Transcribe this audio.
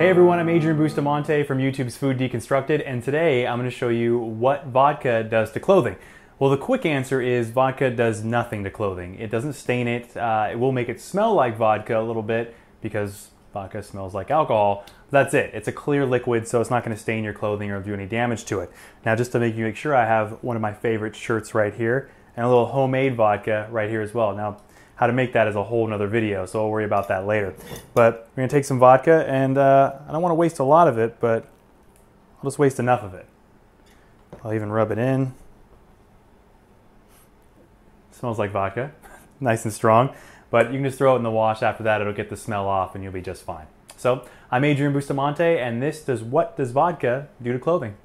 Hey everyone, I'm Adrian Bustamante from YouTube's Food Deconstructed, and today I'm going to show you what vodka does to clothing. Well, the quick answer is vodka does nothing to clothing. It doesn't stain it. It will make it smell like vodka a little bit because vodka smells like alcohol. That's it. It's a clear liquid, so it's not going to stain your clothing or do any damage to it. Now, just to make sure, I have one of my favorite shirts right here and a little homemade vodka right here as well. Now, how to make that is a whole nother video, so I'll worry about that later. But we're gonna take some vodka, and I don't wanna waste a lot of it, but I'll just waste enough of it. I'll even rub it in. It smells like vodka, nice and strong, but you can just throw it in the wash after that, it'll get the smell off and you'll be just fine. So I'm Adrian Bustamante, and this is What Does Vodka Do to Clothing?